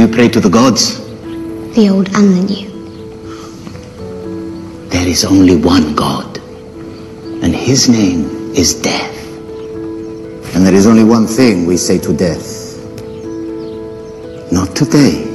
You pray to the gods? The old and the new. There is only one God, and his name is Death. And there is only one thing we say to Death. Not today.